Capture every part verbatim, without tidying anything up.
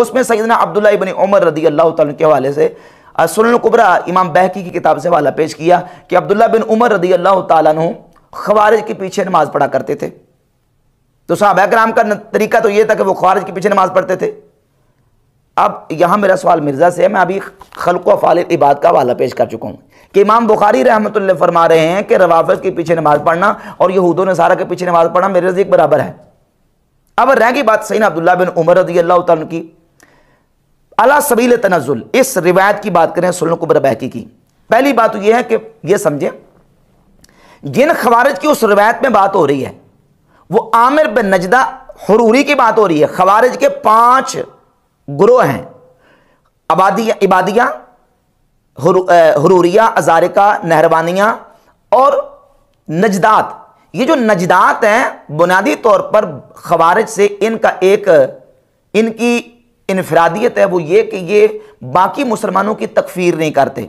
उसमें सैयदना अब्दुल्ला बिन उमर रदी अल्लाह तआला के हवाले से सुनन कुबरा इमाम बैहकी की किताब से हवाला पेश किया कि अब्दुल्ला बिन उमर रदी अल्लाह तआला अन्हु ख्वारिज के पीछे नमाज पढ़ा करते थे। तो सहाबा कराम का तरीका तो ये था कि वो ख्वारिज के पीछे नमाज पढ़ते थे। अब यहाँ मेरा सवाल मिर्जा से है, मैं अभी खल्क़ो अफ़ाल इबाद का हवाला पेश कर चुका हूँ कि इमाम बुखारी रहमतुल्लाह फरमा रहे हैं कि रवाफ़िज़ के पीछे नमाज पढ़ना और यहूदों ने सारा के पीछे नमाज पढ़ना मेरे नज़दीक बराबर है। अब रह गई बात सही ना अब्दुल्ला बिन उमर रज़ी अल्लाह तआला की अला सबील तनज़ुल इस रिवायत की बात करें सुनन कुबरा बैहकी की। पहली बात यह है कि यह समझें जिन खवारिज की उस रिवायत में बात हो रही है वो आमिर बन नजदा हरूरी की बात हो रही है। खवारिज के पांच ग्रोह हैं, आबादिया, इबादिया, हरूरिया, अजारिका, नहरवानिया और नजदात। ये जो नजदात हैं बुनियादी तौर पर खवारिज से इनका एक इनकी इनफरादियत है, वो ये कि ये बाकी मुसलमानों की तकफीर नहीं करते।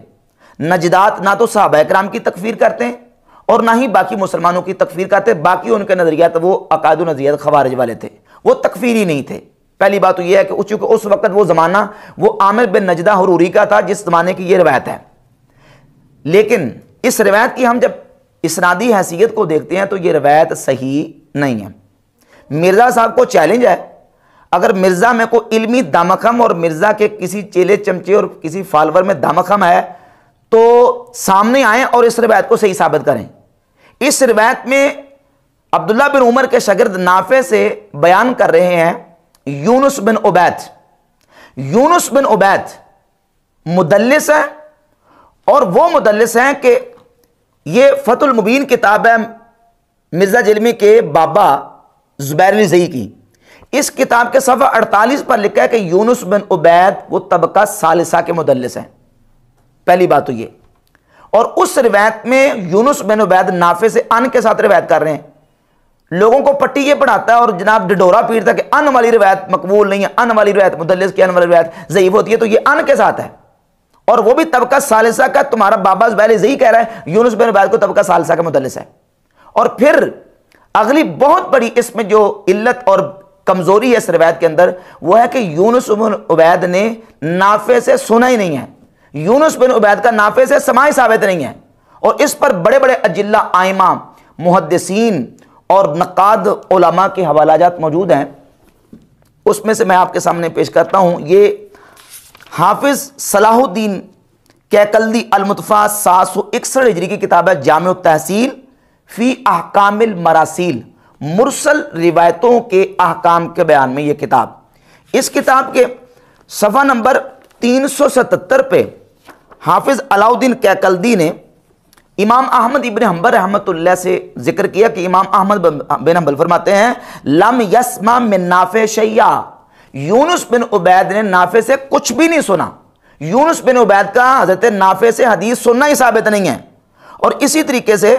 नजदात ना तो सहाबा कराम की तकफीर करते हैं और ना ही बाकी मुसलमानों की तकफीर करते। बाकी उनके नज़रियात वो अकायद नज़रियात खवारिज वाले थे, वो तकफीर ही नहीं थे। पहली बात तो यह है कि चूँकि उस वक्त वो ज़माना वो आमिर बिन नजदा हरूरी का था जिस ज़माने की ये रिवायत है। लेकिन इस रिवायत की हम जब इसनादी हैसियत को देखते हैं तो ये रिवायत सही नहीं है। मिर्ज़ा साहब को चैलेंज है, अगर मिर्ज़ा में को इल्मी दामखम और मिर्ज़ा के किसी चेले चमचे और किसी फॉलोअर में दामखम है तो सामने आएँ और इस रिवायत को सही साबित करें। इस रिवायत में अब्दुल्ला बिन उमर के शागिर्द नाफे से बयान कर रहे हैं यूनुस बिन उबैद। यूनुस बिन उबैद मुदल्लिस है और वो मुदल्लिस हैं कि ये फतुल मुबीन किताब है मिर्जा जिल्मी के बाबा जुबैर अली ज़ई की। इस किताब के सफ़ा अड़तालीस पर लिखा है कि यूनुस बिन उबैद वो तबका सालिसा के मुदल्लिस हैं। पहली बात तो ये, और उस रिवायत में यूनुस बिन उबैद नाफे से अन के साथ रिवायत कर रहे हैं। लोगों को पट्टी ये पढ़ाता है और जनाब डडोरा पीटता कि अन वाली रिवायत मकबूल नहीं है, अन वाली रिवायत मुदल्लिस की अन वाली रिवायत ज़ईफ होती है। तो ये अन के साथ है और वो भी तबका सालिसा का। तुम्हारा बाबा जुबैर अली ज़ई कह रहा है यूनुस बिन उबैद को तबका सालिसा का मुदल्लिस है। और फिर अगली बहुत बड़ी इसमें जो इल्लत और कमज़ोरी है इस रिवायत के अंदर वो है कि यूनुस बिन उबैद ने नाफे से सुना ही नहीं है। यूनुस बिन उबैद का नाफे से समाई साबित नहीं है। और इस पर बड़े बड़े अजिल्ला आइमा मुहद्दिसीन और नक़ाद उलमा के हवालाजात मौजूद हैं। उसमें से मैं आपके सामने पेश करता हूँ। ये हाफिज सलाहुद्दीन कैकल्दी अलमुतफ़ा सात सौ इकसठ हिजरी की किताब है जामे तहसील फी अहकामुल मरासील, मुरसल रिवायतों के अहकाम के बयान में ये किताब। इस किताब के सफ़ा नंबर तीन सौ सतहत्तर पे हाफिज़ अलाउद्दीन कैकल्दी ने इमाम अहमद इबन हंबल रहमतुल्लाह से जिक्र किया कि इमाम अहमद बिन हंबल फरमाते हैं लम यसमा मिन नाफे शैया, यूनुस बिन उबैद ने नाफे से कुछ भी नहीं सुना। यूनुस बिन उबैद का हजरत नाफे से हदीस सुनना ही साबित नहीं है। और इसी तरीके से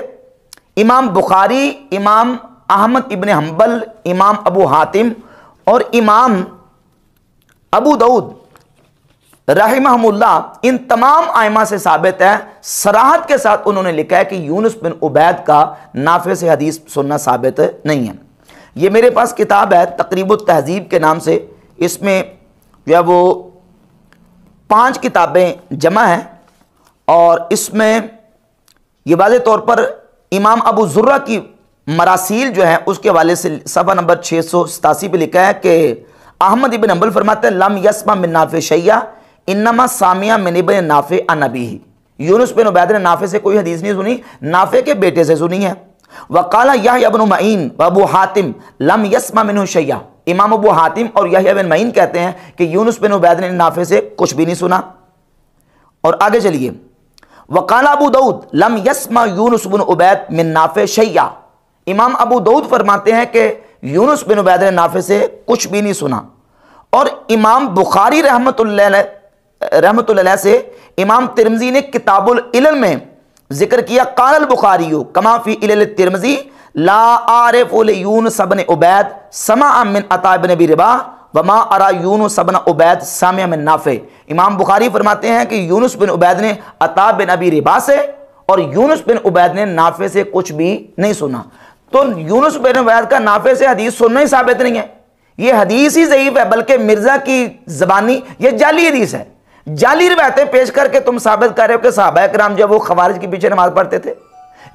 इमाम बुखारी, इमाम अहमद इबन हंबल, इमाम अबू हातिम और इमाम अबू दाऊद रहमहुल्लाह, इन तमाम आइमा से साबित है, सराहत के साथ उन्होंने लिखा है कि यूनुस बिन उबैद का नाफे से हदीस सुनना साबित नहीं है। ये मेरे पास किताब है तकरीबुत तहजीब के नाम से, इसमें जो है वो पांच किताबें जमा हैं। और इसमें ये वाज़े तौर पर इमाम अबू जुर्रा की मरासील जो है उसके हवाले से सफ़ा नंबर छः सौ सतासी पर लिखा है कि अहमद इबन हंबल फरमाते हैं लम यसमा मिन नाफे शैया इन्नमा सामिया मिन इब्न नाफे अन अबीही, यूनुस बिन उबैद ने नाफे से कोई हदीस नहीं सुनी, नाफे के बेटे से सुनी है। वकाला यहया बिन मईन व अबू हातिम लम यसमा मिनहु शैया, इमाम अबू हातिम और यहया बिन मईन कहते हैं कि यूनुस बिन उबैद ने नाफे से कुछ भी नहीं सुना। और आगे चलिए वकाला अबू दाऊद लम यसमा यूनुस बिन उबैद मिन नाफे शैया, इमाम अबू दाऊद फरमाते हैं कि यूनुस बिन उबैद ने नाफे से कुछ भी नहीं सुना। और इमाम बुखारी रहमतुल्लाह रहमतुल्लाह से इमाम तिर्मिजी ने किताबुल इल्म में जिक्र किया काल बुखारी कमाफ़ी इल तिर्मिजी ला आरिफ यूनुस बिन उबैद समा मिन अता बिन अबी रिबा वमा अरा यूनुस बिन उबैद सामिया मिन नाफे। इमाम बुखारी फरमाते हैं कि यूनुस बिन उबैद ने अता बिन अबी रिबा से और यूनुस बिन उबैद ने नाफे से कुछ भी नहीं सुना। तो यूनुस बिन उबैद का नाफे से हदीस सुनना ही साबित नहीं है। ये हदीस ही ज़ईफ़ है, बल्कि मिर्जा की ज़बानी ये जाली हदीस है। जाली रिवायतें पेश करके तुम साबित कर रहे हो कि सहाबा कराम जब वो खवारिज के पीछे नमाज पढ़ते थे,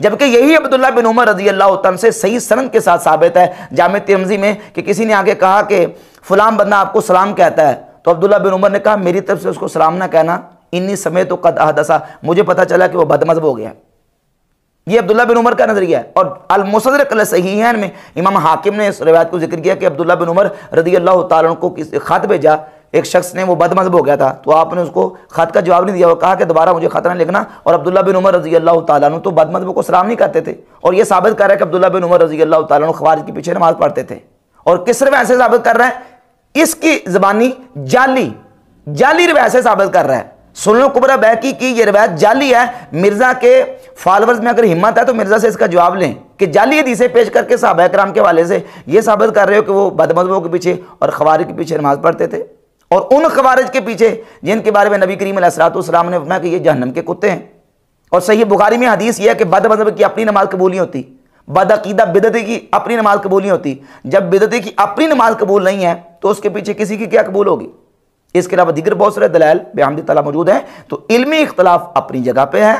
जबकि यही अब्दुल्ला बिन उमर रजी अल्लाह तआला से सही सनद के साथ साबित है जामे तिर्मिज़ी में कि किसी ने आगे कहा कि फ़लां बंदा आपको सलाम कहता है, तो अब्दुल्ला बिन उमर ने कहा मेरी तरफ से उसको सलाम ना कहना, इन्नी समय तो कद अहदसा, मुझे पता चला कि वह बदमज़हब हो गया। ये अब्दुल्ला बिन उमर का नजरिया है। और अल मुस्तदरक सहीहैन में इमाम हाकिम ने इस रिवायत को जिक्र किया कि अब्दुल्ला बिन उमर रदी अल्लाह तआला को किसी ख़त भेजा, एक शख्स ने वो बदमज़हब हो गया था, तो आपने उसको ख़त का जवाब नहीं दिया और कहा कि दोबारा मुझे ख़त नहीं लिखना, और अब्दुल्ला बिन उमर रजी अल्लाह तआला तो बदमज़हब को सलाम नहीं करते थे। और ये साबित कर रहा है कि अब्दुल्ला बिन उमर रजी अल्लाह तआला ख़वारिज के पीछे नमाज़ पढ़ते थे। और किस रिवायत से साबित कर रहा है? इसकी ज़बानी जाली जाली रिवायत से साबित कर रहा है। सुनन कुबरा बैहकी की ये रिवायत जाली है। मिर्ज़ा के फॉलोअर्स में अगर हिम्मत है तो मिर्ज़ा से इसका जवाब लें कि जाली हदीसें पेश करके सहाबा कराम के हवाले से ये साबित कर रहे हो कि वो बदमज़हबों के पीछे और खवारिज के पीछे नमाज़ पढ़ते थे, और उन खवारिज के पीछे जिनके बारे में नबी करीम अलैहिस्सलातु वस्सलाम ने फरमाया कि ये जहन्नम के कुत्ते हैं। और सहीह बुखारी में हदीस यह है कि बदमज़हब की अपनी नमाज कबूल नहीं होती, बदअक़ीदा बिदअती की अपनी नमाज कबूल नहीं होती। जब बिदअती की अपनी नमाज कबूल नहीं है तो उसके पीछे किसी की क्या कबूल होगी? इसके अलावा दीगर बहुत सारे दलाइल बेहमदी तआला मौजूद हैं। तो इल्मी इख्तलाफ अपनी जगह पे है।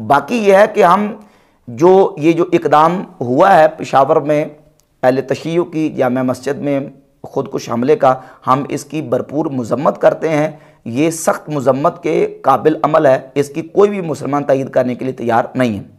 बाकी यह है कि हम जो ये जो इकदाम हुआ है पेशावर में अहले तशय्युअ की जामा मस्जिद में खुदकुश हमले का, हम इसकी भरपूर मजम्मत करते हैं। ये सख्त मजम्मत के काबिल अमल है, इसकी कोई भी मुसलमान तायीद करने के लिए तैयार नहीं है।